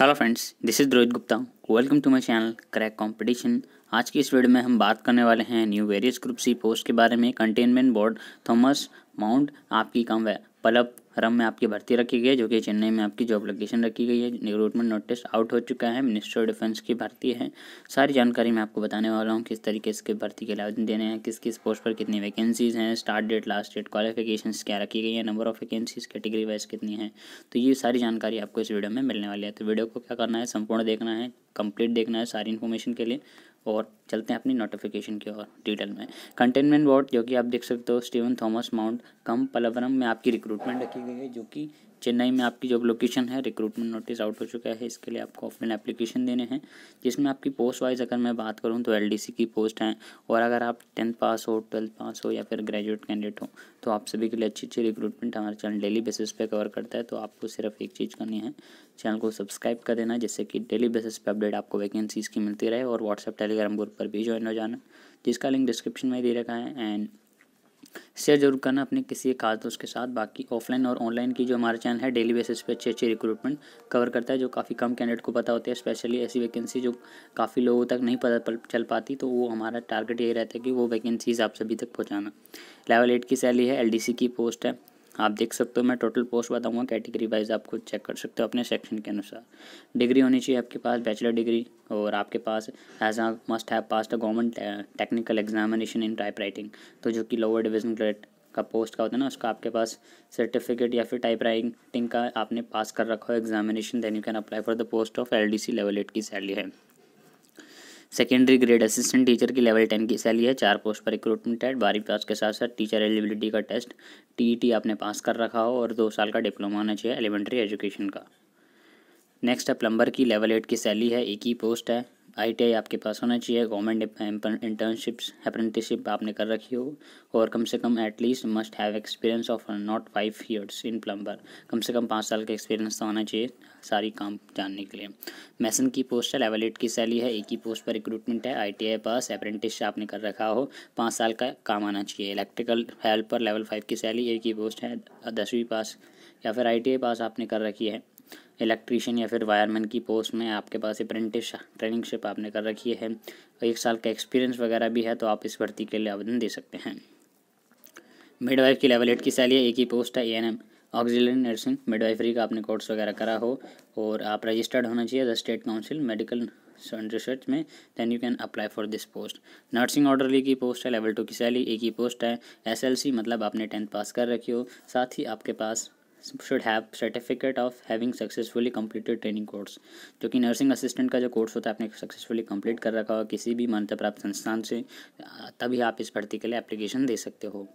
Hello friends, this is Rohit Gupta. Welcome to my channel crack competition. आज की इस video में हम बात करने वाले हैं new various group C post के बारे में। कंटेनमेंट बोर्ड थॉमस माउंट आपकी कम है पल्लवरम में आपकी भर्ती रखी गई है, जो कि चेन्नई में आपकी जॉब लोकेशन रखी गई है। रिक्रूटमेंट नोटिस आउट हो चुका है, मिनिस्ट्री ऑफ डिफेंस की भर्ती है। सारी जानकारी मैं आपको बताने वाला हूँ, किस तरीके से भर्ती के आवेदन देने हैं, किस किस पोस्ट पर कितनी वैकेंसीज़ हैं, start date, last date, qualifications क्या रखी गई है, number of vacancies category wise कितनी है। तो ये सारी जानकारी आपको इस वीडियो में मिलने वाली है। तो वीडियो को क्या करना है, संपूर्ण देखना है, कंप्लीट देखना है सारी इन्फॉर्मेशन के लिए। और चलते हैं अपनी नोटिफिकेशन की और डिटेल में। कंटेनमेंट बोर्ड, जो कि आप देख सकते हो, Steven Thomas Mount cum Pallavaram में आपकी रिक्रूटमेंट रखी गई है, जो कि चेन्नई में आपकी जॉब लोकेशन है। रिक्रूटमेंट नोटिस आउट हो चुका है, इसके लिए आपको ऑफलाइन एप्लीकेशन देने हैं, जिसमें आपकी पोस्ट वाइज अगर मैं बात करूं तो एलडीसी की पोस्ट हैं। और अगर आप 10th पास हो, 12th पास हो या फिर ग्रेजुएट कैंडिडेट हो, तो आप सभी के लिए अच्छी अच्छी रिक्रूटमेंट हमारे चैनल डेली बेसिस पे कवर करता है। तो आपको सिर्फ एक चीज़ करनी है, चैनल को सब्सक्राइब कर देना, जिससे कि डेली बेसिस पे अपडेट आपको वैकेंसीज़ की मिलती रहे। और व्हाट्सएप टेलीग्राम ग्रुप पर भी ज्वाइन हो जाना, जिसका लिंक डिस्क्रिप्शन में दे रखा है। एंड शेयर जरूर करना अपने किसी एक खास दोस्त के साथ। बाकी ऑफलाइन और ऑनलाइन की जो हमारा चैनल है, डेली बेसिस पे अच्छी अच्छी रिक्रूटमेंट कवर करता है, जो काफ़ी कम कैंडिडेट को पता होती है। स्पेशली ऐसी वैकेंसी जो काफ़ी लोगों तक नहीं पता चल पाती, तो वो हमारा टारगेट यही रहता है कि वो वैकेंसीज आप सभी तक पहुँचाना। लेवल 8 की सैलरी है, एलडीसी की पोस्ट है। आप देख सकते हो, मैं टोटल पोस्ट बताऊँगा, कैटेगरी वाइज आप खुद चेक कर सकते हो अपने सेक्शन के अनुसार। डिग्री होनी चाहिए आपके पास बैचलर डिग्री, और आपके पास एज आ must have pass the government technical examination in type writing, तो जो कि लोअर डिवीजन ग्रेड का पोस्ट का होता है ना, उसका आपके पास सर्टिफिकेट या फिर टाइप राइटिंग का आपने पास कर रखा हो examination, then you can apply for the post of LDC. Level 8 की सैलरी है। सेकेंडरी ग्रेड असिस्टेंट टीचर की लेवल 10 की सैलरी है। 4 पोस्ट पर रिक्रूटमेंट है। 12वीं पास के साथ साथ टीचर एलिजिबिलिटी का टेस्ट टीईटी आपने पास कर रखा हो, और 2 साल का डिप्लोमा होना चाहिए एलिमेंट्री एजुकेशन का। नेक्स्ट है प्लम्बर की, लेवल 8 की सैलरी है। 1 ही पोस्ट है। ITI आपके पास होना चाहिए, गवर्नमेंट इंटर्नशिप्स अप्रेंटिसशिप आपने कर रखी हो, और कम से कम at least must have experience of not 5 years in plumber, कम से कम 5 साल का एक्सपीरियंस तो होना चाहिए सारी काम जानने के लिए। मैसन की पोस्ट है, लेवल 8 की सैलरी है। 1 ही पोस्ट पर रिक्रूटमेंट है। ITI पास अप्रेंटिस आपने कर रखा हो, 5 साल का काम आना चाहिए। इलेक्ट्रिकल हेल्पर लेवल 5 की सैलरी, 1 ही पोस्ट है। 10वीं पास या फिर ITI पास आपने कर रखी है। इलेक्ट्रीशियन या फिर वायरमैन की पोस्ट में आपके पास अप्रेंटिस ट्रेनिंगशिप आपने कर रखी है, 1 साल का एक्सपीरियंस वगैरह भी है, तो आप इस भर्ती के लिए आवेदन दे सकते हैं। मिडवाइफ की लेवल 8 की सैलरी है। 1 ही पोस्ट है। A&M ऑक्सिलरी नर्सिंग मिडवाइफरी का आपने कोर्स वगैरह करा हो, और आप रजिस्टर्ड होना चाहिए the state council medical research में, then you can apply for this post. Nursing orderly की पोस्ट है, लेवल 2 की सैलरी। 1 ही पोस्ट है। SLC मतलब आपने 10th पास कर रखी हो, साथ ही आपके पास should have certificate of having successfully completed training course, जो कि नर्सिंग असिस्टेंट का जो कोर्स होता है आपने सक्सेसफुली कंप्लीट कर रखा हो किसी भी मान्यता प्राप्त संस्थान से, तभी आप इस भर्ती के लिए एप्लीकेशन दे सकते हो।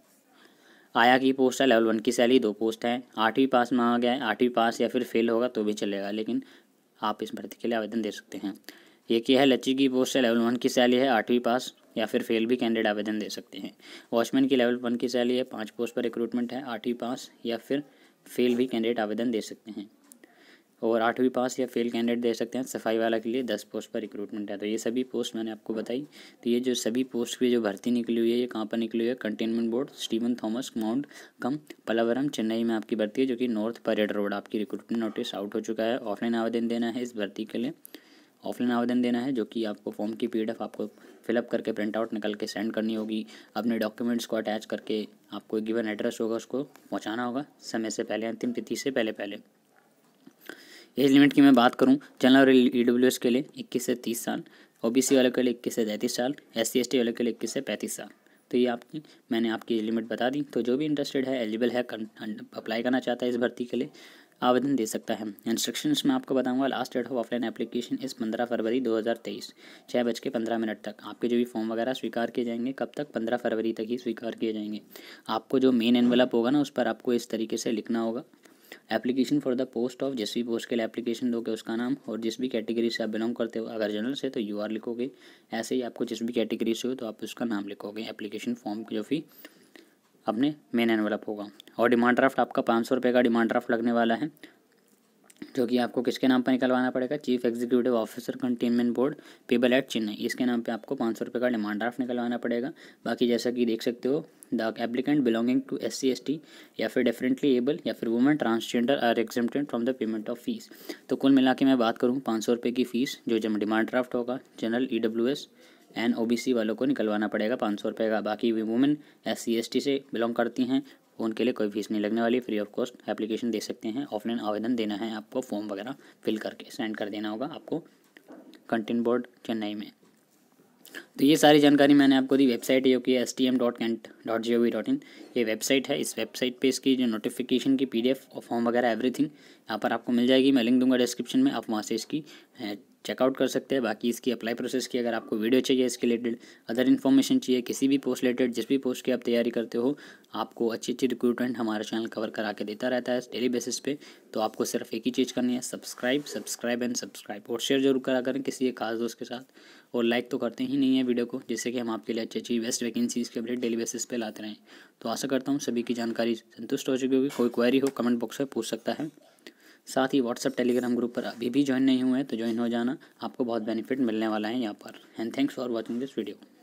आया की पोस्ट है, लेवल 1 की सैलरी। 2 पोस्ट हैं। 8वीं पास मांगा गया है। 8वीं पास या फिर फेल होगा तो भी चलेगा, लेकिन आप इस भर्ती के लिए आवेदन दे सकते हैं। ये क्या है, लच्ची की पोस्ट है, लेवल 1 की सैलरी है। 8वीं पास या फिर फेल भी कैंडिडेट आवेदन दे सकते हैं। वॉचमैन की लेवल 1 की सैलरी है। 5 पोस्ट पर रिक्रूटमेंट है। 8वीं पास या फिर फेल भी कैंडिडेट आवेदन दे सकते हैं, और 8वीं पास या फेल कैंडिडेट दे सकते हैं। सफाई वाला के लिए 10 पोस्ट पर रिक्रूटमेंट है। तो ये सभी पोस्ट मैंने आपको बताई। तो ये जो सभी पोस्ट की जो भर्ती निकली हुई है, ये कहाँ पर निकली हुई है, cantonment board Steven Thomas Mount cum Pallavaram Chennai में आपकी भर्ती है, जो कि नॉर्थ परेड रोड। आपकी रिक्रूटमेंट नोटिस आउट हो चुका है। ऑफलाइन आवेदन देना है इस भर्ती के लिए। ऑफलाइन आवेदन देना है, जो कि आपको फॉर्म की PDF आपको फिलअप करके प्रिंट आउट निकल के सेंड करनी होगी। अपने डॉक्यूमेंट्स को अटैच करके आपको एक गिवन एड्रेस होगा, उसको पहुंचाना होगा समय से पहले, अंतिम तिथि से पहले। एज लिमिट की मैं बात करूं, जनरल और EWS के लिए 21 से 30 साल, OBC वालों के लिए 21 से 33 साल, SC ST वालों के लिए 21 से 35 साल। तो ये आपकी मैंने आपकी एज लिमिट बता दी। तो जो भी इंटरेस्टेड है, एलिजिबल है, अप्लाई करना चाहता है इस भर्ती के लिए, आवेदन दे सकता है। इंस्ट्रक्शंस मैं आपको बताऊंगा। Last date of offline application इस 15 फरवरी 2023 6:15 तक। आपके जो भी फॉर्म वगैरह स्वीकार किए जाएंगे, कब तक, 15 फरवरी तक ही स्वीकार किए जाएंगे। आपको जो मेन एनवेलप होगा ना, उस पर आपको इस तरीके से लिखना होगा, application for the post of, जिस भी पोस्ट के लिए एप्लीकेशन दोगे उसका नाम, और जिस भी कैटेगरी से आप बिलोंग करते हो, अगर जनरल से तो UR लिखोगे, ऐसे ही आपको जिस भी कैटेगरी से हो तो आप उसका नाम लिखोगे एप्लीकेशन फॉर्म की जो भी अपने मेन एनवेलप होगा। और डिमांड ड्राफ्ट आपका 500 रुपये का डिमांड ड्राफ्ट लगने वाला है। जो कि आपको किसके नाम पर निकलवाना पड़ेगा, chief executive officer cantonment board payable at Chennai, इसके नाम पे आपको 500 रुपये का डिमांड ड्राफ्ट निकलवाना पड़ेगा। बाकी जैसा कि देख सकते हो, the applicant belonging to SC ST या फिर डिफरेंटली एबल या फिर women transgender are exempted from the payment of fees. तो कुल मिला के मैं बात करूँ 500 रुपये की फीस जो जब डिमांड ड्राफ्ट होगा जनरल EWS एंड OBC वालों को निकलवाना पड़ेगा 500 रुपये का। बाकी वुमेन SC ST से बिलोंग करती हैं उनके लिए कोई फीस नहीं लगने वाली, फ्री ऑफ कॉस्ट एप्लीकेशन दे सकते हैं। ऑफलाइन आवेदन देना है आपको, फॉर्म वगैरह फिल करके सेंड कर देना होगा आपको कंटेनमेंट बोर्ड चेन्नई में। तो ये सारी जानकारी मैंने आपको दी। वेबसाइट है जो कि stm.cant.gov.in ये वेबसाइट है। इस वेबसाइट पे इसकी जो नोटिफिकेशन की PDF और फॉर्म वगैरह एवरीथिंग यहाँ पर आपको मिल जाएगी। मैं लिंक दूंगा डिस्क्रिप्शन में, आप वहाँ से इसकी चेकआउट कर सकते हैं। बाकी इसकी अप्लाई प्रोसेस की अगर आपको वीडियो चाहिए, इसके रिलेटेड अदर इन्फॉर्मेशन चाहिए, किसी भी पोस्ट रिलेटेड जिस भी पोस्ट की आप तैयारी करते हो, आपको अच्छी अच्छी रिक्रूटमेंट हमारा चैनल कवर करा के देता रहता है डेली बेसिस पे। तो आपको सिर्फ एक ही चीज़ करनी है, सब्सक्राइब और शेयर जरूर करा करें किसी एक खास दोस्त के साथ, और लाइक तो करते ही नहीं है वीडियो को, जिससे कि हम आपके लिए अच्छी अच्छी बेस्ट वैकेंसीज़ के अपडेट डेली बेसिस पे लाते रहें। तो आशा करता हूँ सभी की जानकारी संतुष्ट हो चुकी होगी। कोई क्वेरी हो कमेंट बॉक्स में पूछ सकता है। साथ ही व्हाट्सएप टेलीग्राम ग्रुप पर अभी भी ज्वाइन नहीं हुए हैं तो ज्वाइन हो जाना, आपको बहुत बेनिफिट मिलने वाला है यहाँ पर। And thanks for watching this video.